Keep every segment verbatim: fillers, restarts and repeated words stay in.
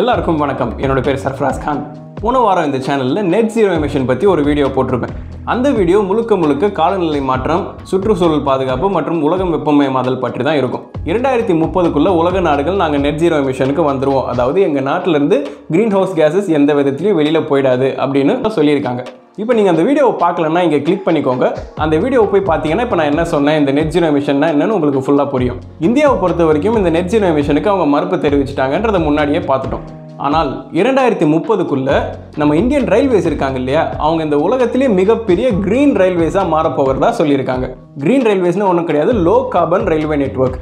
எல்லாருக்கும் வணக்கம். என்னோட பேர் சர்ஃப்ராஸ் கான். போன வாரம் இந்த சேனலில் நெட் ஜீரோ எமிஷன் பற்றி ஒரு வீடியோ போட்டிருப்பேன். அந்த வீடியோ முழுக்க முழுக்க காலநிலை மாற்றம், சுற்றுச்சூழல் பாதுகாப்பு மற்றும் உலகம் வெப்பமயமாதல் பற்றி தான் இருக்கும். இரண்டாயிரத்தி முப்பதுக்குள்ளே உலக நாடுகள் நாங்கள் நெட் ஜீரோ எமிஷனுக்கு வந்துடுவோம், அதாவது எங்கள் நாட்டிலேருந்து க்ரீன் ஹவுஸ் கேஸஸ் எந்த விதத்துலையும் வெளியில் போயிடாது அப்படின்னு சொல்லியிருக்காங்க. இப்போ நீங்கள் அந்த வீடியோவை பார்க்கலன்னா இங்கே கிளிக் பண்ணிக்கோங்க. அந்த வீடியோவை போய் பார்த்தீங்கன்னா இப்போ நான் என்ன சொன்னேன், இந்த நெட் ஜீரோ எமிஷன்னா என்னன்னு உங்களுக்கு ஃபுல்லாக புரியும். இந்தியாவை பொறுத்த வரைக்கும் இந்த நெட் ஜீரோ எமிஷனுக்கு அவங்க மறுப்பு தெரிவிச்சிட்டாங்கன்றதை முன்னாடியே பார்த்துட்டோம். ஆனால் இரண்டாயிரத்தி முப்பதுக்குள்ளே நம்ம இந்தியன் ரயில்வேஸ் இருக்காங்க இல்லையா, அவங்க இந்த உலகத்திலேயே மிகப்பெரிய க்ரீன் ரயில்வேஸாக மாறப்போகிறதா சொல்லியிருக்காங்க. க்ரீன் ரயில்வேஸ்னு ஒன்றும் கிடையாது, லோ கார்பன் ரயில்வே நெட்வொர்க்.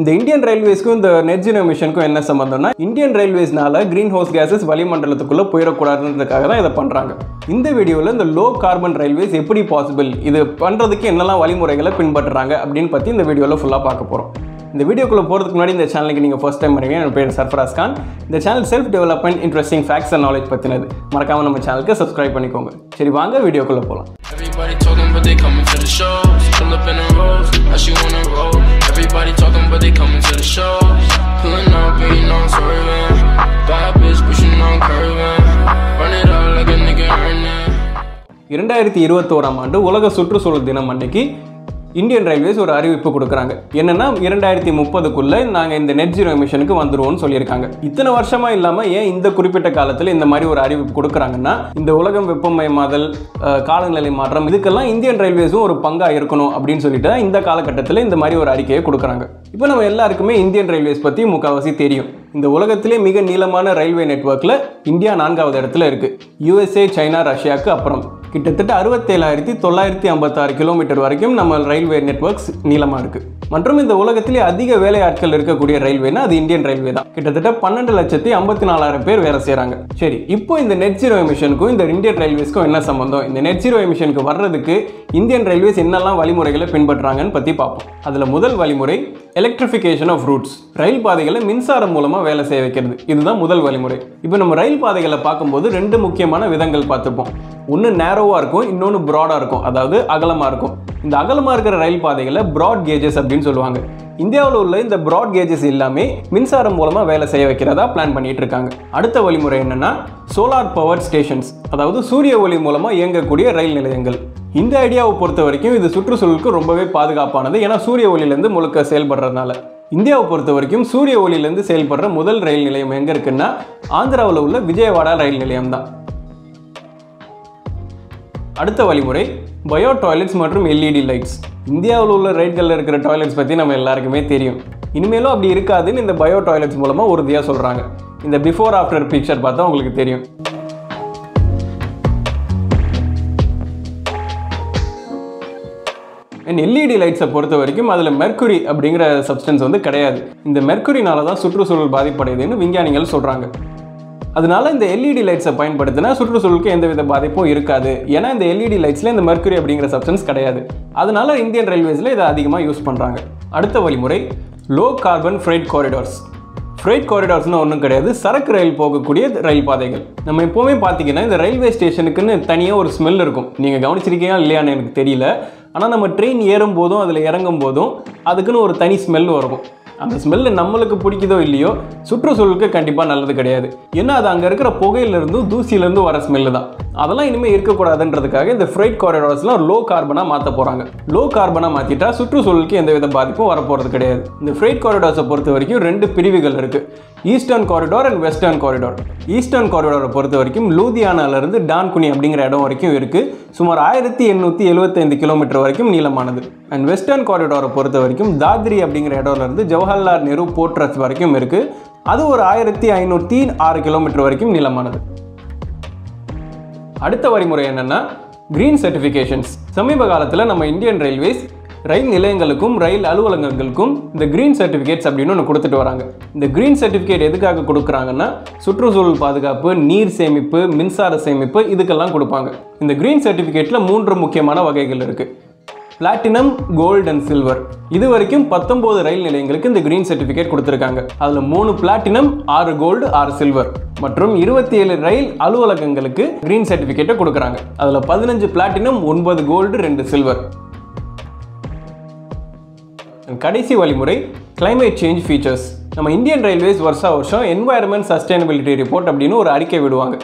இந்த இந்தியன் ரயில்வேஸ்க்கும் இந்த நெட் ஜீரோ எமிஷனுக்கும் என்ன சம்பந்தம்னா, இந்தியன் ரயில்வேஸ்னால க்ரீன் ஹவுஸ் கேஸஸ் வளிமண்டலத்துக்குள்ளே போயிடக்கூடாதுன்றதுக்காக தான் இதை பண்ணுறாங்க. இந்த வீடியோவில் இந்த லோ கார்பன் ரயில்வேஸ் எப்படி பாசிபிள், இது பண்ணுறதுக்கு என்னெல்லாம் வழிமுறைகளை பின்பற்றுறாங்க அப்படின்னு பற்றி இந்த வீடியோவில் ஃபுல்லாக பார்க்க போகிறோம். இந்த வீடியோக்குள்ளே போகிறதுக்கு முன்னாடி இந்த சேனலுக்கு நீங்கள் ஃபர்ஸ்ட் டைம் வரீங்க, என்னோட பேர் சர்ஃப்ராஸ் கான். இந்த channel self development, interesting facts and knowledge பற்றினது. மறக்காமல் நம்ம சேனலுக்கு சப்ஸ்கிரைப் பண்ணிக்கோங்க. சரி வாங்க வீடியோக்குள்ளே போகலாம். Everybody talking but they coming to the shows. Pull up in the rows, how she wanna roll. Everybody talking but they coming to the shows. Pulling up, but you know I'm swerving. Bad bitch, but you know I'm curving. Run it up like a nigga earning. இரண்டாயிரத்தி இருபத்தோராம் ஆண்டு உலக சுற்றுச்சூழல் தினம் அன்னைக்கு Indian railways ஒரு அறிவிப்பு கொடுக்குறாங்க. என்னென்னா இரண்டாயிரத்தி முப்பதுக்குள்ளே நாங்கள் இந்த நெட் ஜீரோ எமிஷனுக்கு வந்துடுவோம்னு சொல்லியிருக்காங்க. இத்தனை வருஷமாக இல்லாமல் ஏன் இந்த குறிப்பிட்ட காலத்தில் இந்த மாதிரி ஒரு அறிவிப்பு கொடுக்குறாங்கன்னா, இந்த உலகம் வெப்பமயமாதல், காலநிலை மாற்றம், இதுக்கெல்லாம் இந்தியன் ரயில்வேஸும் ஒரு பங்காக இருக்கணும் அப்படின்னு சொல்லிட்டு இந்த காலகட்டத்தில் இந்த மாதிரி ஒரு அறிக்கையை கொடுக்குறாங்க. இப்போ நம்ம எல்லாருக்குமே இந்தியன் ரயில்வேஸ் பற்றி முக்கால்வாசி தெரியும். இந்த உலகத்திலே மிக நீளமான ரயில்வே நெட்வொர்க்கில் இந்தியா நான்காவது இடத்துல இருக்குது. யூஎஸ்ஏ, சைனா, ரஷ்யாவுக்கு அப்புறம் கிட்டத்தட்ட அறுபத்தேழாயிரத்தி தொள்ளாயிரத்தி ஐம்பத்தாறு கிலோமீட்டர் வரைக்கும் நம்ம ரயில்வே நெட்வொர்க்ஸ் நீளமாக இருக்குது. மற்றும் இந்த உலகத்திலே அதிக வேலை ஆட்கள் இருக்கக்கூடிய ரயில்வேனா அது இந்தியன் ரயில்வே தான். கிட்டத்தட்ட பன்னெண்டு லட்சத்தி ஐம்பத்தி நாலாயிரம் பேர் வேலை செய்கிறாங்க. சரி, இப்போ இந்த நெட் ஜீரோ எமிஷனுக்கும் இந்த இந்தியன் ரயில்வேஸ்க்கும் என்ன சம்பந்தம்? இந்த நெட் ஜீரோ எமிஷனுக்கு வர்றதுக்கு இந்தியன் ரயில்வேஸ் என்னெல்லாம் வழிமுறைகளை பின்பற்றுறாங்கன்னு பற்றி பார்ப்போம். அதில் முதல் வழிமுறை எலக்ட்ரிஃபிகேஷன் ஆஃப் ரூட்ஸ். ரயில் பாதைகளை மின்சாரம் மூலமாக வேலை செய்ய வைக்கிறது, இதுதான் முதல் வழிமுறை. இப்போ நம்ம ரயில் பாதைகளை பார்க்கும்போது ரெண்டு முக்கியமான விதங்கள் பார்த்துப்போம். ஒன்று நேரோவாக இருக்கும், இன்னொன்று ப்ராடாக இருக்கும், அதாவது அகலமாக இருக்கும். இந்த அகலமாக இருக்கிற ரயில் பாதைகளை ப்ராட் கேஜஸ் அப்படின்னு சொல்லுவாங்க. இந்தியாவில் உள்ள இந்த ப்ராட் கேஜஸ் எல்லாமே மின்சாரம் மூலமாக வேலை செய்ய வைக்கிறதா பிளான் பண்ணிட்டு இருக்காங்க. அடுத்த வழிமுறை என்னென்னா சோலார் பவர் ஸ்டேஷன்ஸ், அதாவது சூரிய ஒளி மூலமாக இயங்கக்கூடிய ரயில் நிலையங்கள். இந்த ஐடியாவை பொறுத்த வரைக்கும் இது சுற்றுச்சூழலுக்கு ரொம்பவே பாதுகாப்பானது, ஏன்னா சூரிய ஒளியிலேருந்து முழுக்க செயல்படுறதுனால. இந்தியாவை பொறுத்த வரைக்கும் சூரிய ஒளியிலேருந்து செயல்படுற முதல் ரயில் நிலையம் எங்கே இருக்குன்னா ஆந்திராவில் உள்ள விஜயவாடா ரயில் நிலையம் தான். அடுத்த வழிமுறை பயோ டாய்லெட்ஸ் மற்றும் எல்இடி லைட்ஸ். இந்தியாவில் உள்ள ரயில்களில் இருக்கிற டாய்லெட்ஸ் பற்றி நம்ம எல்லாருக்குமே தெரியும். இனிமேலும் அப்படி இருக்காதுன்னு இந்த பயோ டாய்லெட்ஸ் மூலமாக உறுதியாக சொல்கிறாங்க. இந்த பிஃபோர் ஆஃப்டர் பிக்சர் பார்த்தா உங்களுக்கு தெரியும். அண்ட் எல்இடி லைட்ஸை பொறுத்த வரைக்கும் அதில் மெர்க்குரி அப்படிங்கிற சப்ஸ்டன்ஸ் வந்து கிடையாது. இந்த மெர்க்குரினால தான் சுற்றுச்சூழல் பாதிப்படையுதுன்னு விஞ்ஞானிகள் சொல்கிறாங்க. அதனால இந்த எல்இடி லைட்ஸை பயன்படுத்தினா சுற்றுச்சூழலுக்கு எந்தவித பாதிப்பும் இருக்காது, ஏன்னா இந்த எல்இடி லைட்ஸில் இந்த மெர்க்குரி அப்படிங்கிற சப்ஸ்டன்ஸ் கிடையாது. அதனால இந்தியன் ரயில்வேஸில் இதை அதிகமாக யூஸ் பண்ணுறாங்க. அடுத்த வழிமுறை low carbon freight corridors. Fried காரிடார்ஸ்னு ஒன்றும் கிடையாது, சரக்கு ரயில் போகக்கூடிய ரயில் பாதைகள். நம்ம எப்போவுமே பார்த்தீங்கன்னா இந்த ரயில்வே ஸ்டேஷனுக்குன்னு தனியாக ஒரு ஸ்மெல் இருக்கும். நீங்கள் கவனிச்சிருக்கீங்களா இல்லையான்னு எனக்கு தெரியல, ஆனால் நம்ம ட்ரெயின் ஏறும் போதும் அதில் இறங்கும் போதும் அதுக்குன்னு ஒரு தனி ஸ்மெல் இருக்கும். அந்த ஸ்மெல்லு நம்மளுக்கு பிடிக்குதோ இல்லையோ சுற்றுச்சூழலுக்கு கண்டிப்பாக நல்லது கிடையாது, ஏன்னா அது அங்கே இருக்கிற புகையிலேருந்தும் தூசியிலேருந்து வர ஸ்மெல்லு தான். அதெல்லாம் இனிமேல் இருக்கக்கூடாதுன்றதுக்காக இந்த ஃப்ரைட் காரிடார்ஸ்லாம் லோ கார்பனாக மாற்ற போகிறாங்க. லோ கார்பனாக மாற்றிட்டா சுற்றுச்சூழலுக்கு எந்தவித பாதிப்பும் வரப்போகிறது கிடையாது. இந்த ஃப்ரைட் காரிடார்ஸை பொறுத்த வரைக்கும் ரெண்டு பிரிவுகள் இருக்குது, eastern corridor and western corridor. Eastern காரிடாரை பொறுத்த வரைக்கும் லூதியானாலேருந்து டான்குனி அப்படிங்கிற இடம் வரைக்கும் இருக்குது, சுமார் ஆயிரத்தி எண்ணூற்றி எழுபத்தைந்து கிலோமீட்டர் வரைக்கும் நீளமானது. அண்ட் வெஸ்டர்ன் காரிடாரை பொறுத்த வரைக்கும் தாத்ரி அப்படிங்கிற இடம்லேருந்து ஜவஹர்லால் நேரு போர்ட்ரஸ் வரைக்கும் இருக்குது, அது ஒரு ஆயிரத்தி ஐநூற்றி ஆறு கிலோமீட்டர் வரைக்கும் நீளமானது. அடுத்த வழிமுறை என்னென்னா க்ரீன் சர்டிஃபிகேஷன்ஸ். சமீப காலத்தில் நம்ம இந்தியன் ரயில்வேஸ் ரயில் நிலையங்களுக்கும் ரயில் அலுவலகங்களுக்கும் இந்த க்ரீன் சர்டிஃபிகேட்ஸ் அப்படின்னு ஒன்று கொடுத்துட்டு வராங்க. இந்த க்ரீன் சர்டிஃபிகேட் எதுக்காக கொடுக்குறாங்கன்னா சுற்றுச்சூழல் பாதுகாப்பு, நீர் சேமிப்பு, மின்சார சேமிப்பு, இதுக்கெல்லாம் கொடுப்பாங்க. இந்த க்ரீன் சர்டிஃபிகேட்டில் மூன்று முக்கியமான வகைகள் இருக்குது, பிளாட்டினம், கோல்டு அண்ட் சில்வர். இது வரைக்கும் பத்தொம்போது ரயில் நிலையங்களுக்கு இந்த க்ரீன் சர்டிஃபிகேட் கொடுத்துருக்காங்க. அதில் மூணு பிளாட்டினம், ஆறு கோல்டு, ஆறு சில்வர். மற்றும் இருபத்தி ஏழு ரயில் அலுவலகங்களுக்கு க்ரீன் சர்டிஃபிகேட்டை கொடுக்குறாங்க. அதில் பதினஞ்சு பிளாட்டினம், ஒன்பது கோல்டு, ரெண்டு சில்வர். கடைசி வழிமுறை கிளைமேட் சேஞ்ச் ஃபீச்சர்ஸ். நம்ம இந்தியன் ரயில்வேஸ் வருஷா வருஷம் என்வாயர்மெண்ட் சஸ்டைனபிலிட்டி ரிப்போர்ட் அப்படின்னு ஒரு அறிக்கை விடுவாங்க.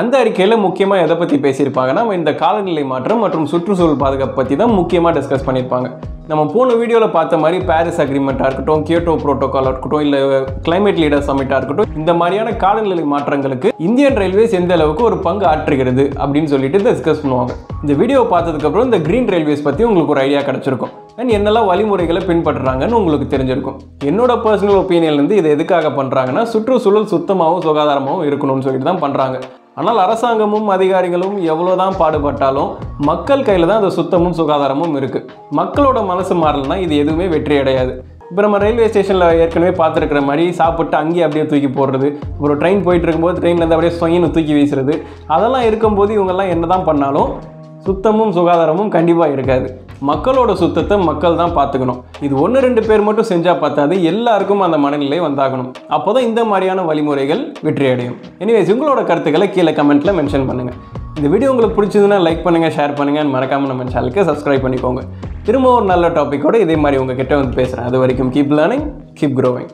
அந்த அறிக்கையில் முக்கியமாக எதை பற்றி பேசியிருப்பாங்கன்னா, இந்த காலநிலை மாற்றம் மற்றும் சுற்றுச்சூழல் பாதுகாப்பு பற்றி தான் முக்கியமாக டிஸ்கஸ் பண்ணியிருப்பாங்க. நம்ம போன வீடியோவில் பார்த்த மாதிரி பாரிஸ் அக்ரிமெண்ட்டாக இருக்கட்டும், கியோட்டோ புரோட்டோக்காலாக இருக்கட்டும், இல்லை கிளைமேட் லீடர் சமிட்டாக இருக்கட்டும், இந்த மாதிரியான காலநிலை மாற்றங்களுக்கு இந்தியன் ரயில்வேஸ் எந்த அளவுக்கு ஒரு பங்கு ஆற்றுகிறது அப்படின்னு சொல்லிட்டு டிஸ்கஸ் பண்ணுவாங்க. இந்த வீடியோ பார்த்ததுக்கப்புறம் இந்த க்ரீன் ரயில்வேஸ் பற்றி உங்களுக்கு ஒரு ஐடியா கிடச்சிருக்கும் அண்ட் என்னெல்லாம் வழிமுறைகளை பின்பற்றுறாங்கன்னு உங்களுக்கு தெரிஞ்சிருக்கும். என்னோட பர்சனல் ஒப்பீனியன்லேருந்து இதை எதுக்காக பண்ணுறாங்கன்னா, சுற்றுச்சூழல் சுத்தமாகவும் சுகாதாரமாகவும் இருக்கணும்னு சொல்லிட்டு தான் பண்ணுறாங்க. ஆனால் அரசாங்கமும் அதிகாரிகளும் எவ்வளோ தான் பாடுபட்டாலும் மக்கள் கையில் தான் அந்த சுத்தமும் சுகாதாரமும் இருக்குது. மக்களோட மனசு மாறலைன்னா இது எதுவுமே வெற்றி அடையாது. இப்போ நம்ம ரயில்வே ஸ்டேஷனில் ஏற்கனவே பார்த்துருக்கிற மாதிரி சாப்பிட்டு அங்கேயே அப்படியே தூக்கி போடுறது, ஒரு ட்ரெயின் போயிட்டு இருக்கும்போது ட்ரெயின்லேருந்து அப்படியே சொயின்னு தூக்கி வீசுறது, அதெல்லாம் இருக்கும்போது இவங்கெல்லாம் என்ன தான் பண்ணாலும் சுத்தமும் சுகாதாரமும் கண்டிப்பாக இருக்காது. மக்களோட சுத்தத்தை மக்கள் தான் பார்த்துக்கணும். இது ஒன்று ரெண்டு பேர் மட்டும் செஞ்சால் பார்த்தாது, எல்லாருக்கும் அந்த மனநிலை வந்தாகணும். அப்போ தான் இந்த மாதிரியான வழிமுறைகள் வெற்றி அடையும். எனிவேஸ், உங்களோட கருத்துக்களை கீழே கமெண்ட்டில் மென்ஷன் பண்ணுங்கள். இந்த வீடியோ உங்களுக்கு பிடிச்சதுன்னா லைக் பண்ணுங்கள், ஷேர் பண்ணுங்கள், மறக்காமல் நம்ம சேனலுக்கு சப்ஸ்கிரைப் பண்ணிக்கோங்க. திரும்ப ஒரு நல்ல டாப்பிக்கோடு இதே மாதிரி உங்ககிட்ட வந்து பேசுகிறேன். அது வரைக்கும் கீப் லேர்னிங், கீப் க்ரோவிங்.